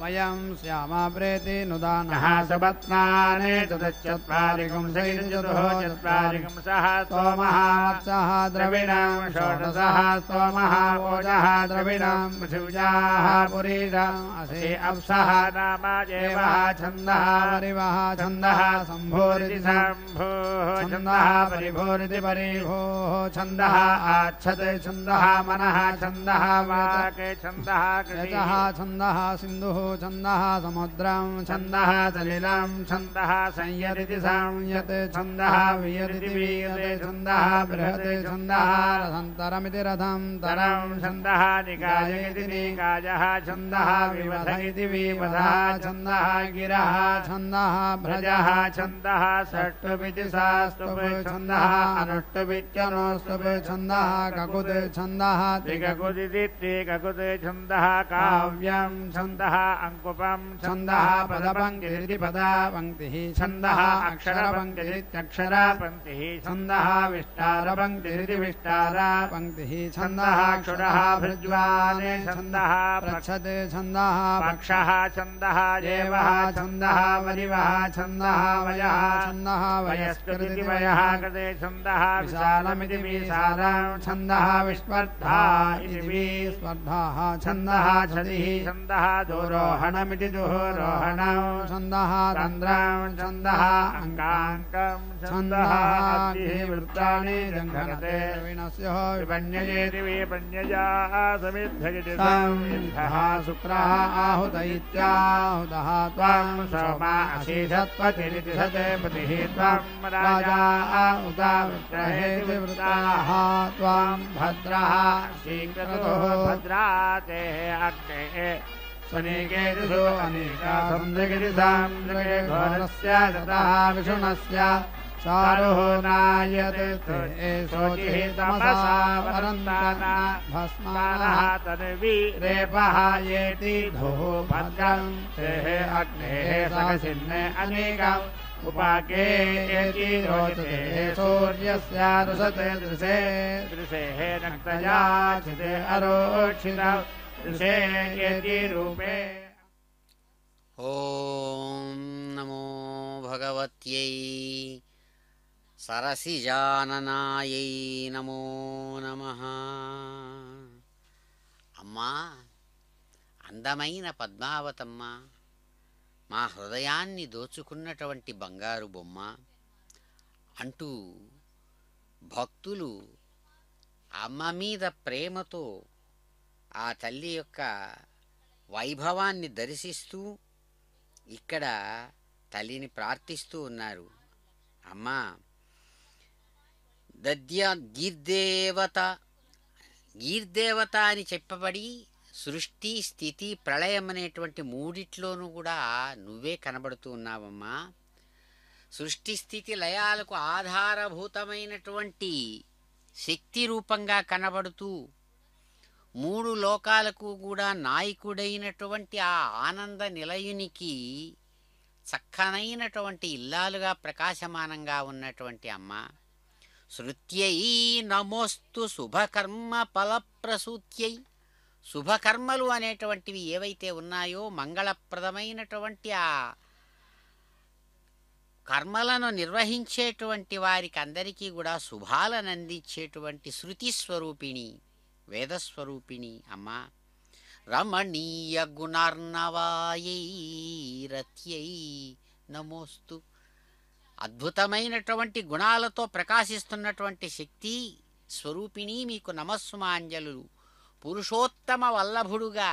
वयं श्यामा प्रेति नुदानः सपत्नाने चतुश्चत्वारिपुंसैर्चतुश्चत्वारिपुंसः सोमः वत्सः द्रविणां षोडशः सोमः ओजः द्रविणां पृथिव्याः पुरीणाम् असि अप्सः नाम देवः छन्दः परिवः छन्दः सम्भोरिति सम्भोः छन्दः परिभोरिति परिभोः छन्दः आच्छते छन्दः मनः छन्दः वाक् छन्दः कृतः छन्दः सिन्धुः छन्दः समुद्रं छन्दः सलिलं छन्दः संयतिति संयते छन्दः वियतिति वियते छन्दः बृहते छन्दः रथन्तरमिति रथं तरं छन्दः निकायेति निकायः छन्दः विवध इति विवधः छन्दः गिरः छन्दः भ्रजः छन्दः षट्विति सा स्तुपे छंदः अनुष्टुभित्यनो स्तुपे छंदः ककुदे छंदः त्रिककुदिति ककुदे छंदः काव्यं छंदः अंकुपं छंदः पदपंक्तिरिति पदापंक्तिः छंदः अक्षरपंक्तिरित्यक्षरा पंक्तिः छंदः विष्टारपंक्तिरिति विष्टारा पंक्तिः छंदः क्षुरः भृज्वाने छंदः प्रच्छदे छंदः पक्षः छंदः देवः छंदः वरिवः छंदः वयः छंदः वयस्कृति वयः कृते छंदः विशालमिति विशालं छंदः विस्पर्धा इति विस्पर्धाः छंदः छदिः छंदः दोरोहणमिति दोरोहणं छंदः रन्ध्रं छंदः अङ्गाङ्कं छंदः वृत्तानि जङ्घनते विनस्यः विपण्यजेति विपण्यजाः समिद्धयति समिद्धः शुक्रः आहुतैत्याहुतः त्वं सोमा असीधत्वतिरिति सते पतिः त्वं राजा उदा वृत्रहेति वृताः त्वं भद्रः शीघ्रतो भद्राते अग्ने स्वनिकेतिषु अनेका संदृगिति संदृगे घोरस्य ततः विषुणस्य सारुहुनायते ते सोचिः तमसा वरन्ताना भस्मानः तन्वी रेपः येति धुः भद्रं ते अग्नेः सकसिन्ने अनेकम् उपाके एति रोचते सूर्यस्य रुषते दृशे दृशे नक्तया चिते अरोक्षितं दृशे एति रूपे। ॐ नमो भगवत्यै सरसिजाननायै नमो नमः। अम्मा, అందమైన పద్మావతమ్మ, మా హృదయాన్ని దోచుకున్నటువంటి బంగారు బొమ్మ అంటూ భక్తులు అమ్మ మీద ప్రేమతో ఆ తల్లి యొక్క వైభవాన్ని దర్శిస్తూ ఇక్కడ తల్లిని ప్రార్థిస్తూ ఉన్నారు. అమ్మ దద్యా గీర్దేవత, గీర్దేవత అని చెప్పబడి సృష్టి స్థితి ప్రళయం అనేటువంటి మూడిట్లోనూ కూడా నువ్వే కనబడుతూ ఉన్నావమ్మా. సృష్టి స్థితి లయాలకు ఆధారభూతమైనటువంటి శక్తి రూపంగా కనబడుతూ మూడు లోకాలకు కూడా నాయకుడైనటువంటి ఆ ఆనంద నిలయునికి చక్కనైనటువంటి ఇల్లాలుగా ప్రకాశమానంగా ఉన్నటువంటి అమ్మ శృత్యై నమోస్తు శుభకర్మ ఫలప్రసూత్యై. శుభకర్మలు అనేటువంటివి ఏవైతే ఉన్నాయో మంగళప్రదమైనటువంటి ఆ కర్మలను నిర్వహించేటువంటి వారికి అందరికీ కూడా శుభాలను అందించేటువంటి శృతి స్వరూపిణి, వేదస్వరూపిణి అమ్మ రమణీయ గుణార్ణవాయై రత్యై నమోస్తు. అద్భుతమైనటువంటి గుణాలతో ప్రకాశిస్తున్నటువంటి శక్తి స్వరూపిణి మీకు నమస్సుమాంజలులు. పురుషోత్తమ వల్లభుడుగా,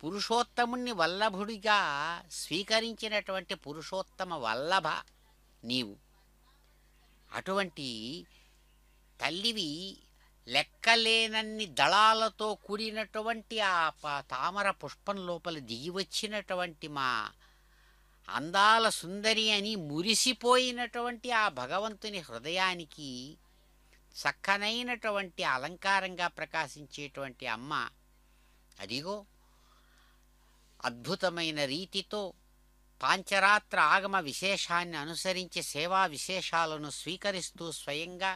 పురుషోత్తముణ్ణి వల్లభుడిగా స్వీకరించినటువంటి పురుషోత్తమ వల్లభ నీవు. అటువంటి తల్లివి, లెక్కలేనన్ని దళాలతో కూడినటువంటి ఆ తామర పుష్పం లోపల దిగి వచ్చినటువంటి మా అందాల సుందరి అని మురిసిపోయినటువంటి ఆ భగవంతుని హృదయానికి చక్కనైనటువంటి అలంకారంగా ప్రకాశించేటువంటి అమ్మ అదిగో అద్భుతమైన రీతితో పాంచరాత్ర ఆగమ విశేషాన్ని అనుసరించి సేవా విశేషాలను స్వీకరిస్తూ స్వయంగా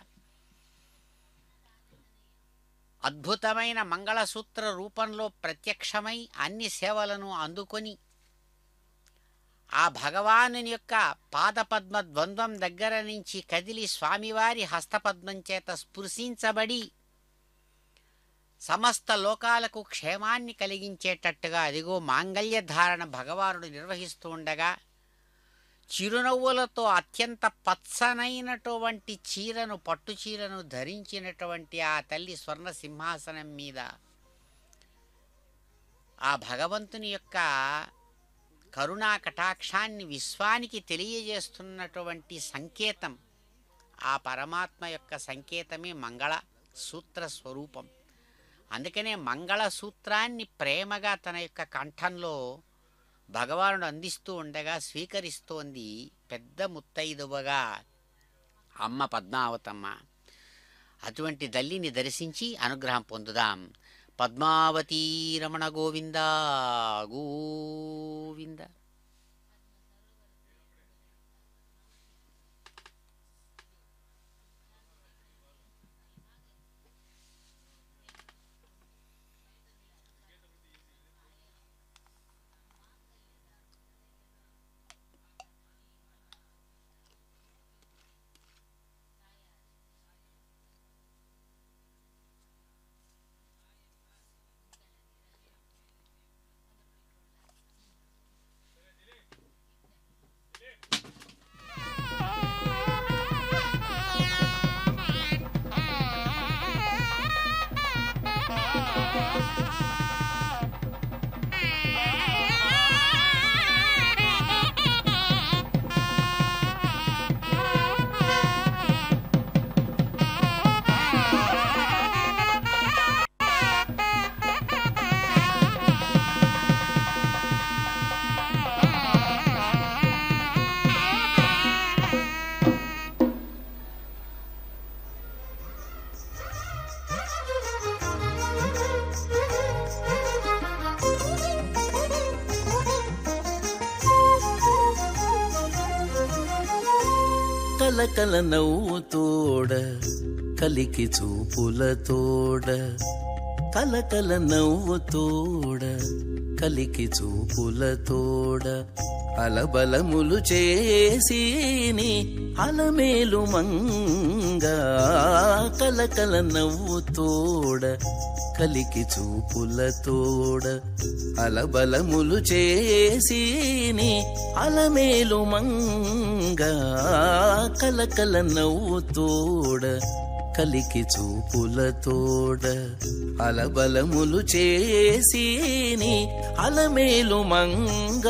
అద్భుతమైన మంగళసూత్ర రూపంలో ప్రత్యక్షమై అన్ని సేవలను అందుకొని ఆ భగవాను యొక్క పాదపద్మ ద్వంద్వం దగ్గర నుంచి కదిలి స్వామివారి హస్తపద్మం చేత స్పృశించబడి సమస్త లోకాలకు క్షేమాన్ని కలిగించేటట్టుగా అదిగో మాంగళ్య ధారణ భగవానుడు నిర్వహిస్తూ ఉండగా చిరునవ్వులతో అత్యంత పచ్చనైనటువంటి చీరను, పట్టు చీరను ధరించినటువంటి ఆ తల్లి స్వర్ణ సింహాసనం మీద ఆ భగవంతుని యొక్క కరుణా కటాక్షాన్ని విశ్వానికి తెలియజేస్తున్నటువంటి సంకేతం, ఆ పరమాత్మ యొక్క సంకేతమే మంగళ సూత్ర స్వరూపం. అందుకనే మంగళ సూత్రాన్ని ప్రేమగా తన యొక్క కంఠంలో భగవానుడు అందిస్తూ ఉండగా స్వీకరిస్తోంది పెద్ద ముత్తైదువగా అమ్మ పద్మావతమ్మ అటువంటి తల్లిని దర్శించి అనుగ్రహం పొందుదాం. పద్మావతి రమణ గోవింద గోవింద. కలకల నవ్వు తోడ కలికి చూపుల తోడ కలకల నవ్వు తోడ కలికి చూపుల తోడ అలబలములు చేసి నీ అలమేలు మంగ. కలకల నవ్వు తోడ కలికి చూపుల తోడ అలబలములు చేసి నీ అలమేలు మంగ. కలకల నవ్వు తోడ కలికి చూపుల తోడ అలబలములు చేసి నీ అలమేలు మంగ.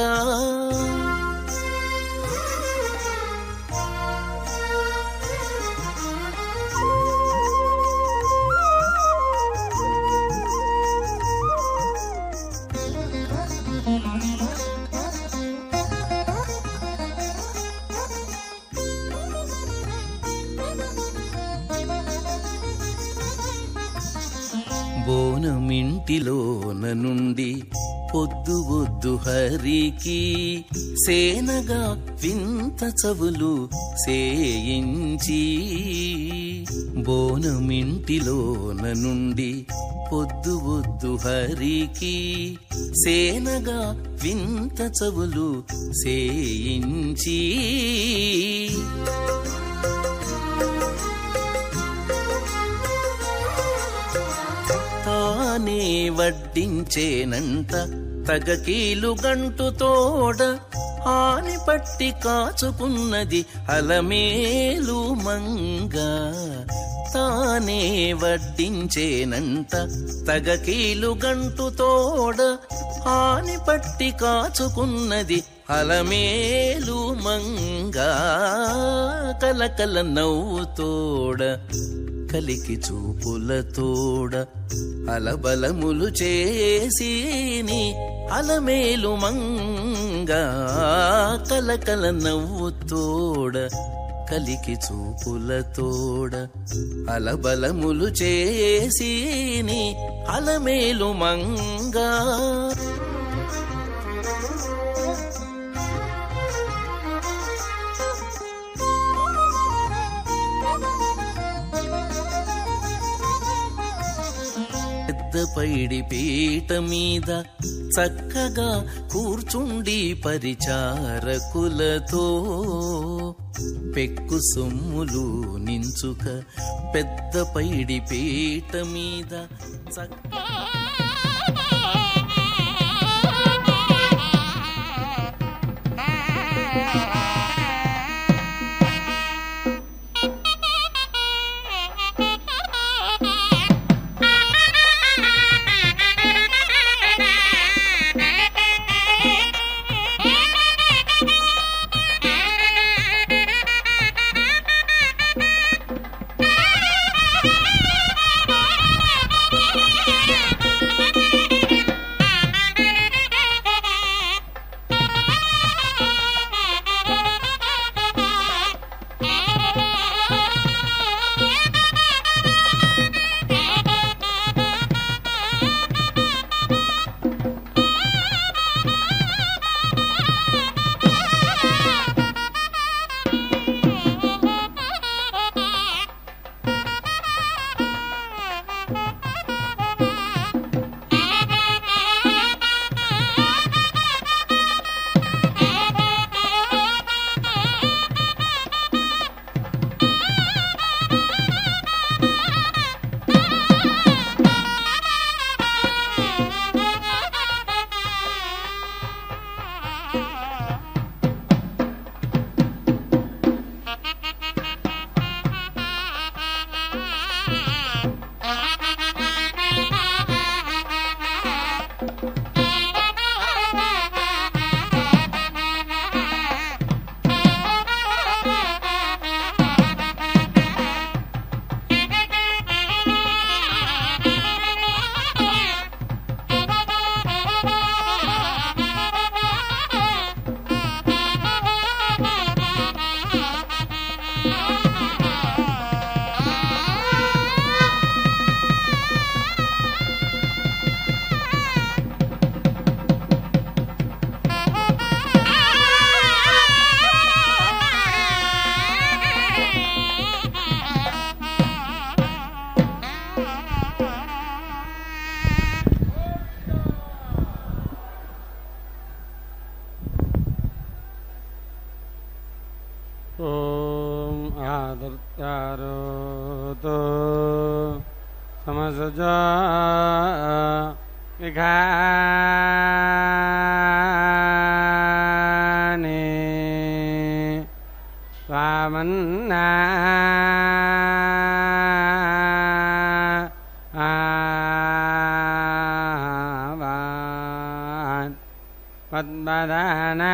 బోనమింటిలోన నుండి పొద్దు వొద్దు హరికి సేనగా వింత చవులు సేయించి. బోనమింటిలోన నుండి పొద్దు వొద్దు హరికి సేనగా వింత చవులు సేయించి నే వడ్డించేనంత తగకీలు గంటు తోడ ఆని పట్టి కాచుకున్నది అలమేలు మంగ. తానే వడ్డించేనంత తగకీలు గంటు తోడ ఆని పట్టి కాచుకున్నది అలమేలు మంగ. కలకల నవ్వు తోడ కలికి చూపుల తోడ అలబలములు చేసి నీ అలమేలు మంగ. కలకల నవ్వు తోడ కలికి చూపుల తోడ అలబలములు చేసి నీ అలమేలు మంగ. పైడి పీట మీద చక్కగా కూర్చుండి పరిచారకులతో పెక్కు సొమ్ములు నించుక పెద్ద పైడి పీట మీద చక్క. आदर्तारोतो समसजा विघाने स्वामन्ना आवान पद्मदाना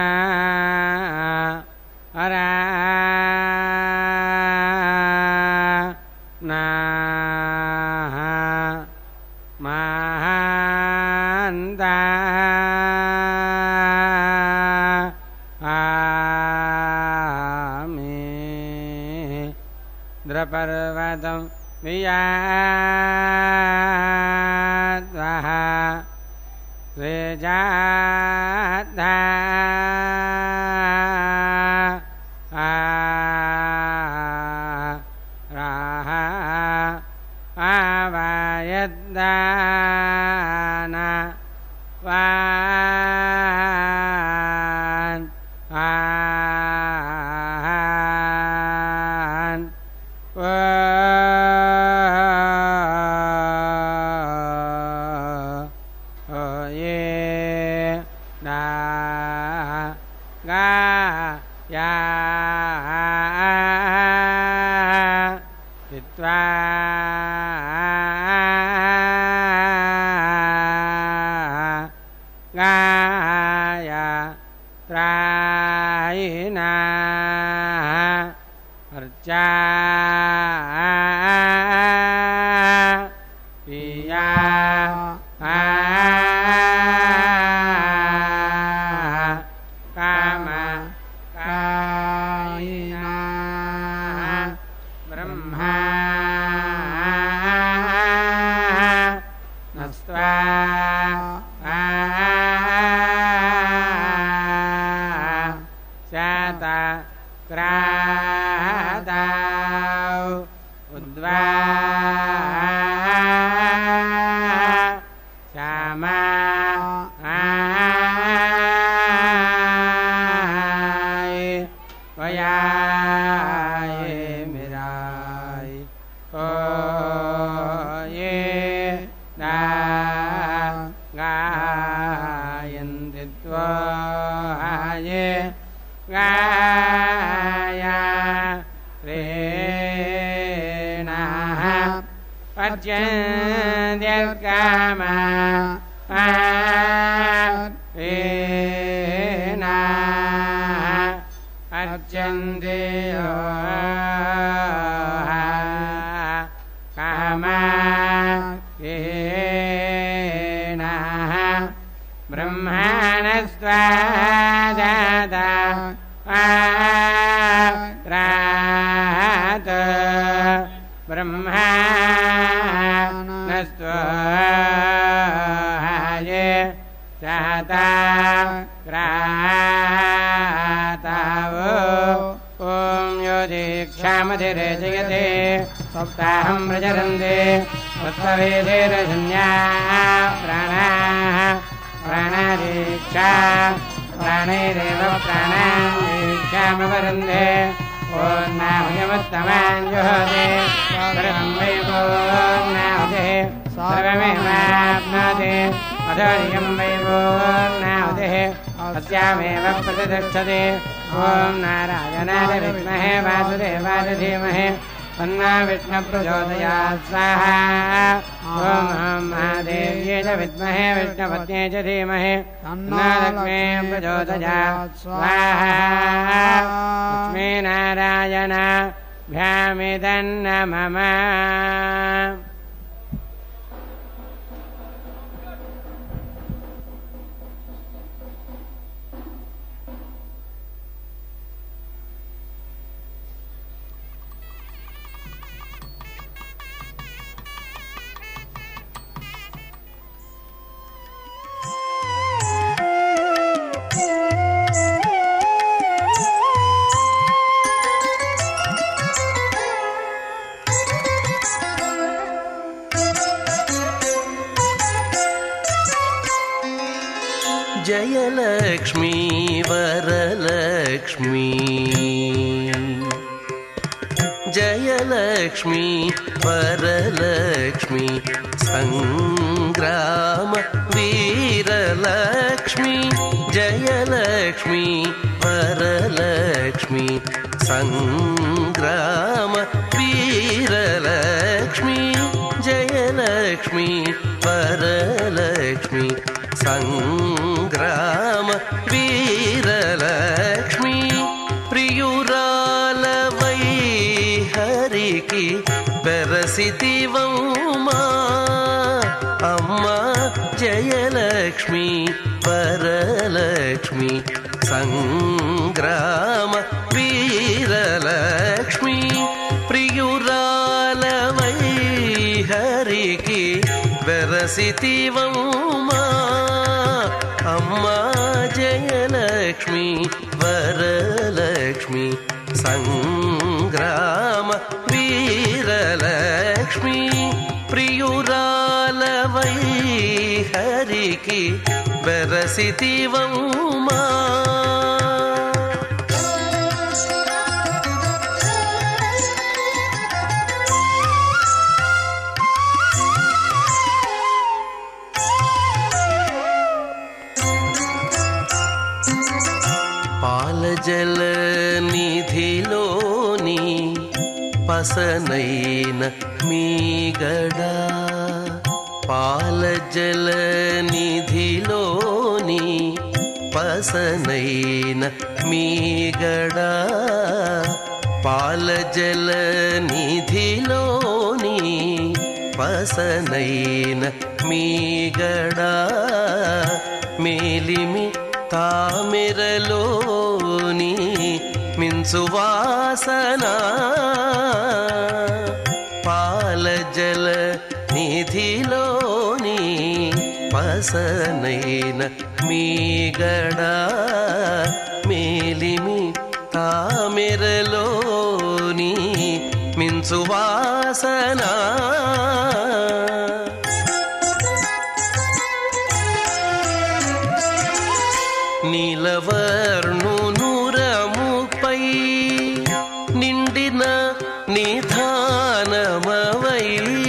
द्रपर्वतं वियाद्वः रेजाद्धा आ राह आवयद्दाना वान् जयलक्ष्मी वरलक्ष्मी जयलक्ष्मी वरलक्ष्मी संग्राम वीरलक्ष्मी जयलक्ष्मी वरलक्ष्मी संग्राम वीरलक्ष्मी जयलक्ष्मी वरलक्ष्मी संग्राम वीरलक्ष्मी प्रियुरालवै हरिकी बेरसितिवम्मा अम्मा जयलक्ष्मी वरलक्ष्मी संग्राम वीरलक्ष्मी प्रियुरालवै हरिकी बेरसितिवम्मा अम्मा जयलक्ष्मी वरलक्ष्मी संग्राम वीरलक्ष्मी प्रियुरालवै हरिकी बेरसितिवम्मा जल निधिलोनी पसनैन मीगड़ा पाल जल निधिलोनी पसनैन मीगड़ा पाल जल निधिलोनी पसनैन मीगड़ा मेलिमी तामिरलोनी मिंसुवासना पाल जल निधिलोनी पसनैन मीगड़ा मेलिमी तामिरलोनी मिंसुवासना नीलवर्णु नूरमुपै निंडिन निधानमवै